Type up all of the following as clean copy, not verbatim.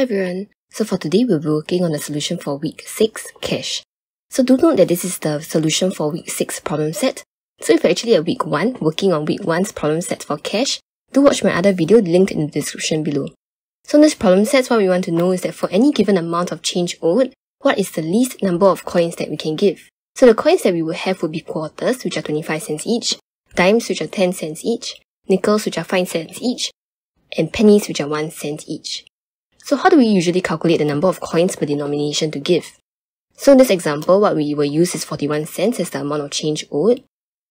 Hi everyone! So for today, we'll be working on a solution for Week 6, Cash. So do note that this is the solution for Week 6 problem set. So if you're actually at Week 1, working on Week 1's problem set for Cash, do watch my other video linked in the description below. So in this problem set, what we want to know is that for any given amount of change owed, what is the least number of coins that we can give? So the coins that we would have would be quarters, which are 25 cents each, dimes, which are 10 cents each, nickels, which are 5 cents each, and pennies, which are 1 cent each. So how do we usually calculate the number of coins per denomination to give? So in this example, what we will use is 41 cents as the amount of change owed.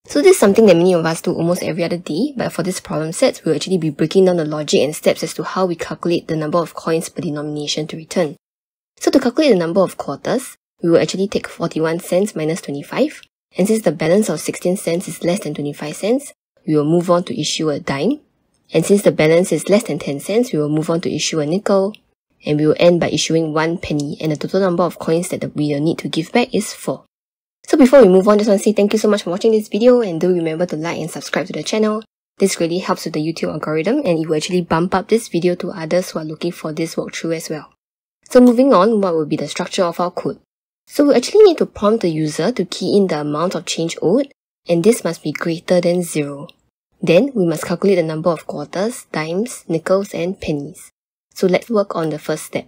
So this is something that many of us do almost every other day, but for this problem set, we'll actually be breaking down the logic and steps as to how we calculate the number of coins per denomination to return. So to calculate the number of quarters, we will actually take 41 cents minus 25, and since the balance of 16 cents is less than 25 cents, we will move on to issue a dime. And since the balance is less than 10 cents, we will move on to issue a nickel, and we will end by issuing 1 penny, and the total number of coins that we will need to give back is 4. So before we move on, just want to say thank you so much for watching this video, and do remember to like and subscribe to the channel. This really helps with the YouTube algorithm, and it will actually bump up this video to others who are looking for this walkthrough as well. So moving on, what will be the structure of our code? So we actually need to prompt the user to key in the amount of change owed, and this must be greater than 0. Then, we must calculate the number of quarters, dimes, nickels, and pennies. So let's work on the first step.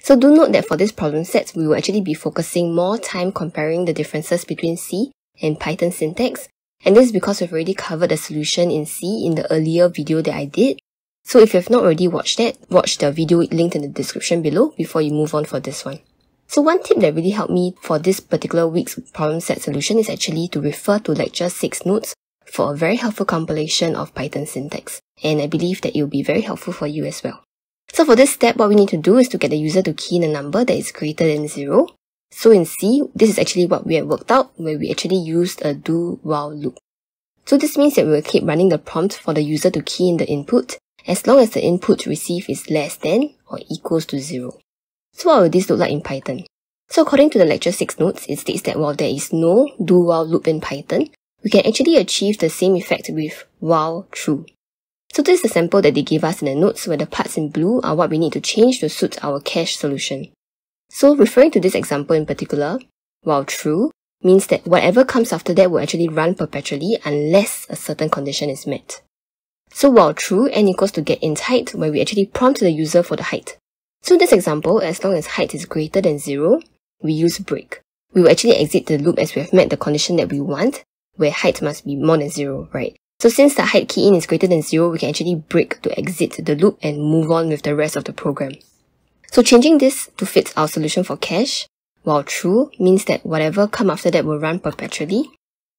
So do note that for this problem set, we will actually be focusing more time comparing the differences between C and Python syntax, and this is because we've already covered the solution in C in the earlier video that I did. So if you have not already watched that, watch the video linked in the description below before you move on for this one. So one tip that really helped me for this particular week's problem set solution is actually to refer to lecture 6 notes for a very helpful compilation of Python syntax, and I believe that it will be very helpful for you as well. So for this step, what we need to do is to get the user to key in a number that is greater than 0. So in C, this is actually what we had worked out, where we actually used a do while loop. So this means that we will keep running the prompt for the user to key in the input, as long as the input received is less than or equals to 0. So what will this look like in Python? So according to the lecture 6 notes, it states that while there is no do while loop in Python, we can actually achieve the same effect with while true. So this is the sample that they gave us in the notes, where the parts in blue are what we need to change to suit our cache solution. So referring to this example in particular, while true means that whatever comes after that will actually run perpetually unless a certain condition is met. So while true, n equals to get int height, where we actually prompt the user for the height. So in this example, as long as height is greater than 0, we use break. We will actually exit the loop as we have met the condition that we want, where height must be more than 0, right? So since the height key in is greater than 0, we can actually break to exit the loop and move on with the rest of the program. So changing this to fit our solution for cache, while true means that whatever come after that will run perpetually.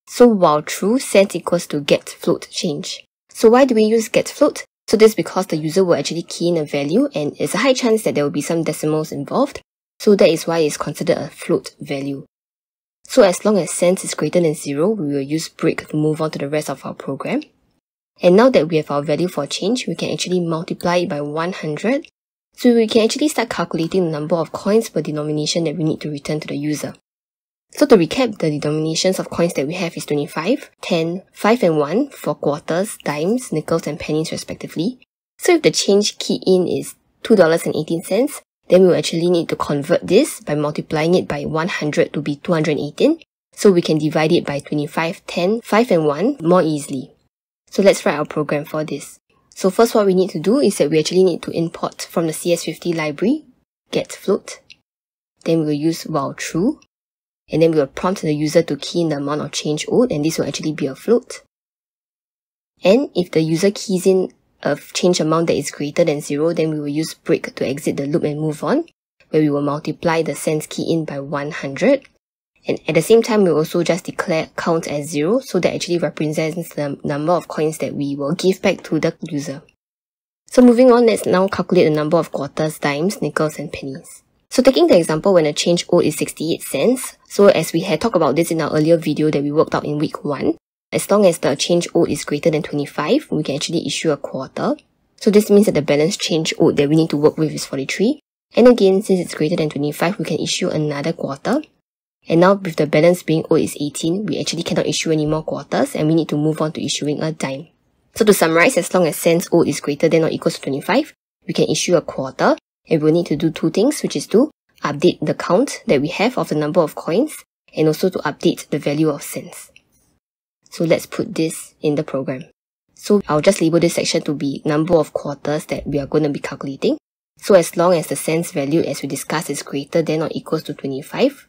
So while true, set equals to get float change. So why do we use get float? So this is because the user will actually key in a value, and it's a high chance that there will be some decimals involved. So that is why it's considered a float value. So as long as cents is greater than 0, we will use break to move on to the rest of our program. And now that we have our value for change, we can actually multiply it by 100. So we can actually start calculating the number of coins per denomination that we need to return to the user. So to recap, the denominations of coins that we have is 25, 10, 5 and 1 for quarters, dimes, nickels and pennies respectively. So if the change key in is $2.18, then we will actually need to convert this by multiplying it by 100 to be 218, so we can divide it by 25, 10, 5 and 1 more easily. So let's write our program for this. So first what we need to do is that we actually need to import from the CS50 library, get float, then we'll use while true, and then we'll prompt the user to key in the amount of change owed, and this will actually be a float. And if the user keys in a change amount that is greater than 0, then we will use break to exit the loop and move on, where we will multiply the cents key in by 100, and at the same time we will also just declare count as 0, so that actually represents the number of coins that we will give back to the user. So moving on, let's now calculate the number of quarters, dimes, nickels and pennies. So taking the example when a change owed is 68 cents, so as we had talked about this in our earlier video that we worked out in week 1, as long as the change owed is greater than 25, we can actually issue a quarter. So this means that the balance change owed that we need to work with is 43. And again, since it's greater than 25, we can issue another quarter. And now with the balance being owed is 18, we actually cannot issue any more quarters, and we need to move on to issuing a dime. So to summarize, as long as cents owed is greater than or equals to 25, we can issue a quarter. and we'll need to do two things, which is to update the count that we have of the number of coins and also to update the value of cents. So let's put this in the program. So I'll just label this section to be number of quarters that we are going to be calculating. So as long as the cents value, as we discussed, is greater than or equals to 25,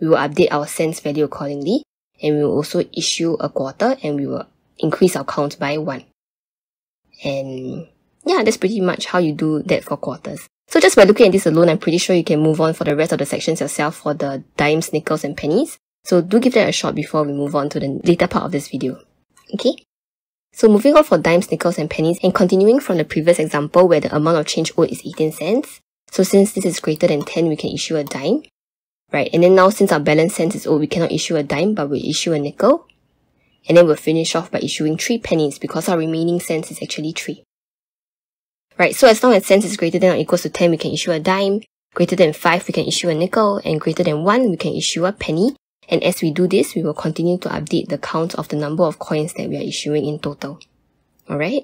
we will update our cents value accordingly, and we will also issue a quarter, and we will increase our count by 1. And yeah, that's pretty much how you do that for quarters. So just by looking at this alone, I'm pretty sure you can move on for the rest of the sections yourself for the dimes, nickels, and pennies. So do give that a shot before we move on to the later part of this video. Okay? So moving on for dimes, nickels, and pennies, and continuing from the previous example where the amount of change owed is 18 cents. So since this is greater than 10, we can issue a dime. Right, and then now since our balance cents is owed, we cannot issue a dime, but we'll issue a nickel. And then we'll finish off by issuing 3 pennies because our remaining cents is actually 3. Right, so as long as cents is greater than or equals to 10, we can issue a dime. Greater than 5, we can issue a nickel. And greater than 1, we can issue a penny. And as we do this, we will continue to update the count of the number of coins that we are issuing in total. Alright?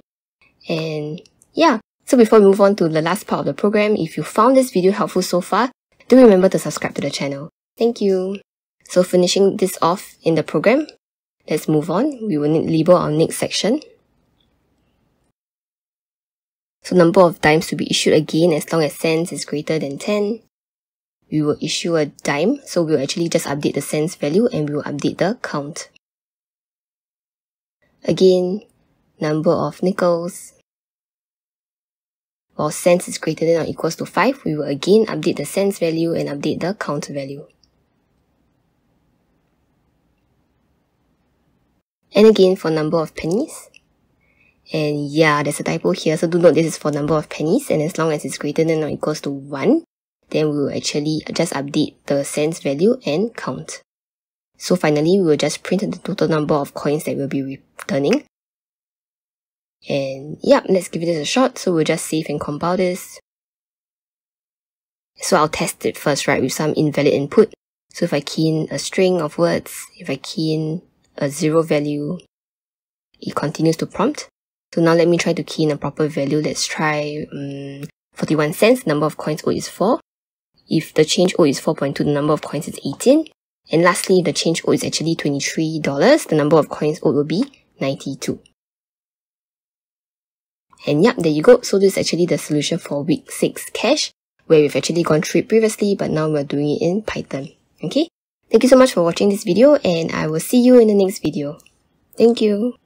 And yeah, so before we move on to the last part of the program, if you found this video helpful so far, do remember to subscribe to the channel. Thank you! So finishing this off in the program, let's move on. We will label our next section. So number of dimes to be issued again as long as cents is greater than 10. We will issue a dime, so we'll actually just update the cents value and we will update the count. Again, number of nickels. While cents is greater than or equals to 5, we will again update the cents value and update the count value. And again for number of pennies. And yeah, there's a typo here, so do note this is for number of pennies, and as long as it's greater than or equals to 1, then we will actually just update the cents value and count. So finally, we will just print the total number of coins that we'll be returning. And yeah, let's give this a shot. So we'll just save and compile this. So I'll test it first, right, with some invalid input. So if I key in a string of words, if I key in a 0 value, it continues to prompt. So now let me try to key in a proper value. Let's try 41 cents, number of coins owed is 4. If the change owed is 4.2, the number of coins is 18. And lastly, if the change owed is actually $23, the number of coins owed will be 92. And yep, there you go. So this is actually the solution for week 6 cash, where we've actually gone through it previously, but now we're doing it in Python. Okay? Thank you so much for watching this video, and I will see you in the next video. Thank you.